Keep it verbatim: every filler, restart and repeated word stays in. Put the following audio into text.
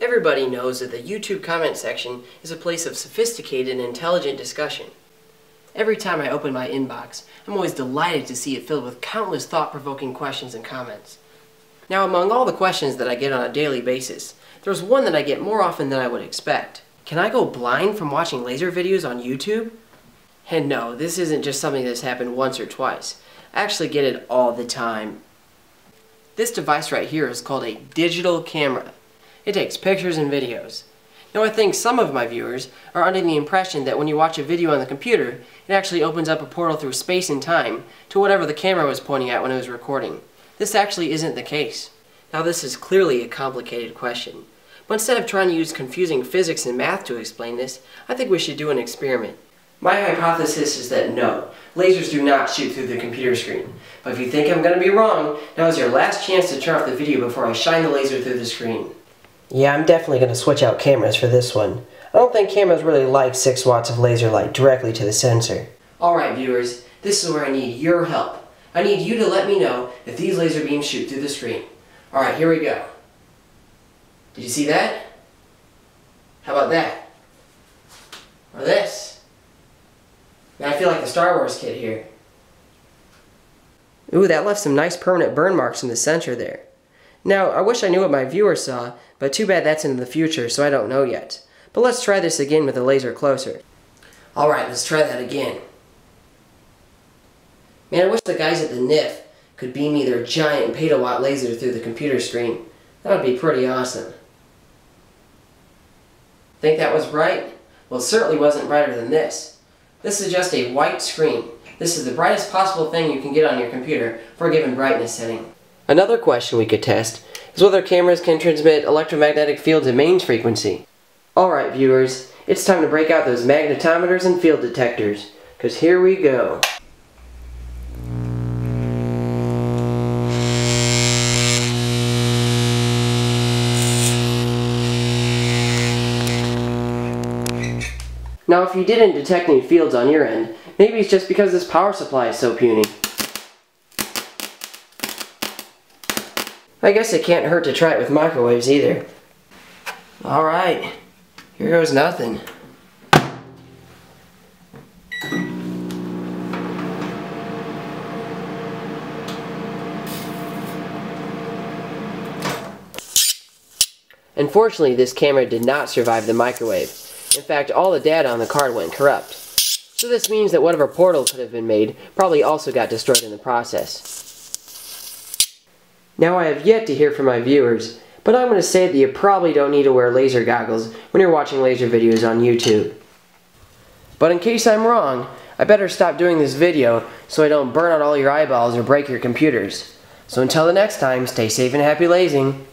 Everybody knows that the YouTube comment section is a place of sophisticated and intelligent discussion. Every time I open my inbox, I'm always delighted to see it filled with countless thought-provoking questions and comments. Now, among all the questions that I get on a daily basis, there's one that I get more often than I would expect. Can I go blind from watching laser videos on YouTube? And no, this isn't just something that's happened once or twice. I actually get it all the time. This device right here is called a digital camera. It takes pictures and videos. Now, I think some of my viewers are under the impression that when you watch a video on the computer, it actually opens up a portal through space and time to whatever the camera was pointing at when it was recording. This actually isn't the case. Now, this is clearly a complicated question, but instead of trying to use confusing physics and math to explain this, I think we should do an experiment. My hypothesis is that no, lasers do not shoot through the computer screen. But if you think I'm going to be wrong, now is your last chance to turn off the video before I shine the laser through the screen. Yeah, I'm definitely going to switch out cameras for this one. I don't think cameras really like six watts of laser light directly to the sensor. Alright viewers, this is where I need your help. I need you to let me know if these laser beams shoot through the screen. Alright, here we go. Did you see that? How about that? Or this? Man, I feel like the Star Wars kid here. Ooh, that left some nice permanent burn marks in the center there. Now, I wish I knew what my viewer saw, but too bad that's into the future, so I don't know yet. But let's try this again with the laser closer. Alright, let's try that again. Man, I wish the guys at the N I F could beam me their giant petawatt laser through the computer screen. That would be pretty awesome. Think that was bright? Well, it certainly wasn't brighter than this. This is just a white screen. This is the brightest possible thing you can get on your computer for a given brightness setting. Another question we could test is whether cameras can transmit electromagnetic fields at mains frequency. Alright viewers, it's time to break out those magnetometers and field detectors, because here we go. Now, if you didn't detect any fields on your end, maybe it's just because this power supply is so puny. I guess it can't hurt to try it with microwaves either. Alright, here goes nothing. Unfortunately, this camera did not survive the microwave. In fact, all the data on the card went corrupt. So this means that whatever portal could have been made probably also got destroyed in the process. Now, I have yet to hear from my viewers, but I'm going to say that you probably don't need to wear laser goggles when you're watching laser videos on YouTube. But in case I'm wrong, I better stop doing this video so I don't burn out all your eyeballs or break your computers. So until the next time, stay safe and happy lasing!